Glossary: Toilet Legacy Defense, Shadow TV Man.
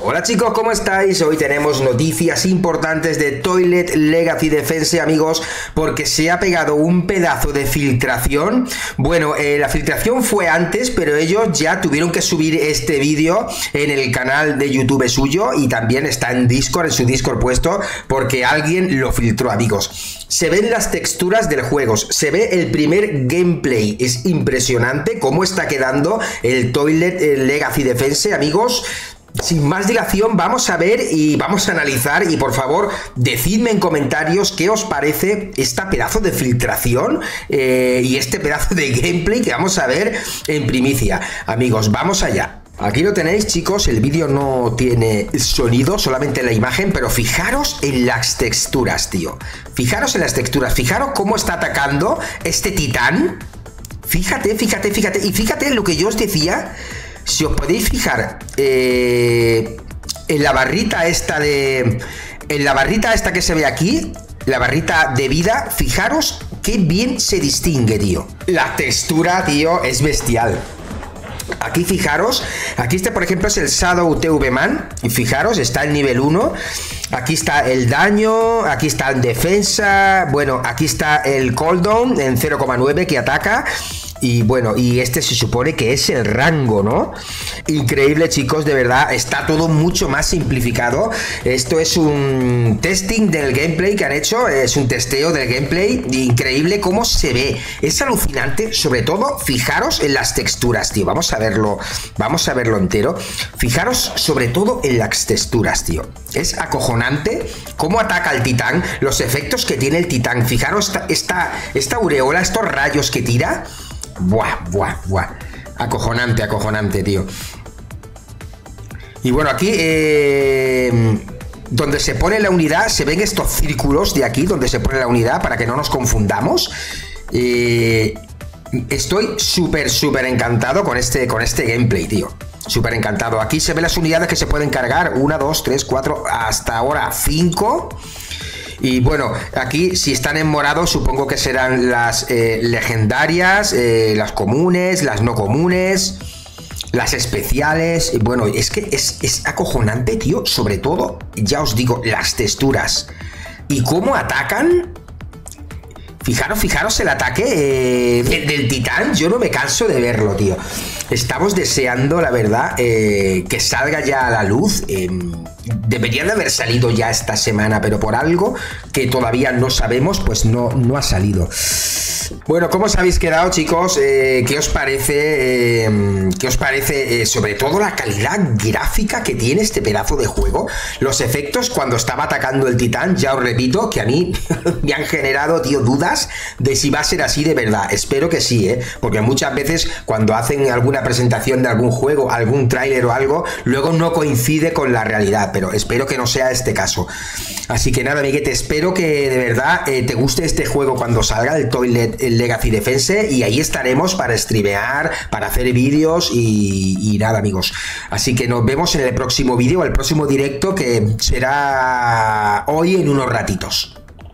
Hola chicos, ¿cómo estáis? Hoy tenemos noticias importantes de Toilet Legacy Defense, amigos, porque se ha pegado un pedazo de filtración. Bueno, la filtración fue antes, pero ellos ya tuvieron que subir este vídeo en el canal de YouTube suyo y también está en Discord, en su Discord puesto, porque alguien lo filtró, amigos. Se ven las texturas del juego, se ve el primer gameplay. Es impresionante cómo está quedando el Toilet Legacy Defense, amigos. Sin más dilación, vamos a ver y vamos a analizar, y por favor decidme en comentarios qué os parece esta pedazo de filtración y este pedazo de gameplay que vamos a ver en primicia. Amigos, vamos allá. Aquí lo tenéis, chicos, el vídeo no tiene sonido, solamente la imagen, pero fijaros en las texturas, tío. Fijaros en las texturas, fijaros cómo está atacando este titán. Fíjate, fíjate, fíjate, y fíjate en lo que yo os decía. Si os podéis fijar en la barrita esta de... en la barrita esta que se ve aquí, la barrita de vida, fijaros qué bien se distingue, tío. La textura, tío, es bestial. Aquí fijaros, aquí este por ejemplo es el Shadow TV Man, y fijaros, está en nivel 1, aquí está el daño, aquí está el defensa, bueno, aquí está el cooldown en 0,9 que ataca. Y bueno, y este se supone que es el rango, ¿no? Increíble, chicos, de verdad, está todo mucho más simplificado. Esto es un testing del gameplay que han hecho, es un testeo del gameplay. Increíble cómo se ve, es alucinante, sobre todo, fijaros en las texturas, tío. Vamos a verlo entero. Fijaros sobre todo en las texturas, tío. Es acojonante cómo ataca el titán, los efectos que tiene el titán. Fijaros esta aureola, estos rayos que tira. Buah, buah, buah. Acojonante, acojonante, tío. Y bueno, aquí donde se pone la unidad, se ven estos círculos de aquí donde se pone la unidad para que no nos confundamos. Estoy súper, súper encantado con este gameplay, tío. Súper encantado. Aquí se ven las unidades que se pueden cargar. 1, 2, 3, 4, hasta ahora 5. Y bueno, aquí si están en morado supongo que serán las legendarias, las comunes, las no comunes, las especiales. Y bueno, es que es acojonante, tío, sobre todo, ya os digo, las texturas. ¿Y cómo atacan? Fijaros, fijaros el ataque del titán, yo no me canso de verlo, tío. Estamos deseando, la verdad, que salga ya a la luz. Deberían de haber salido ya esta semana, pero por algo que todavía no sabemos, pues no ha salido. Bueno, ¿cómo os habéis quedado, chicos? ¿Qué os parece? ¿Qué os parece? Sobre todo la calidad gráfica que tiene este pedazo de juego. Los efectos cuando estaba atacando el titán, ya os repito, que a mí me han generado, tío, dudas de si va a ser así de verdad. Espero que sí, ¿eh? Porque muchas veces cuando hacen alguna presentación de algún juego, algún tráiler o algo, luego no coincide con la realidad, pero espero que no sea este caso. Así que nada, amiguete, espero que de verdad te guste este juego cuando salga, el Toilet Legacy Defense, y ahí estaremos para streamear, para hacer vídeos y nada, amigos. Así que nos vemos en el próximo vídeo, el próximo directo, que será hoy en unos ratitos.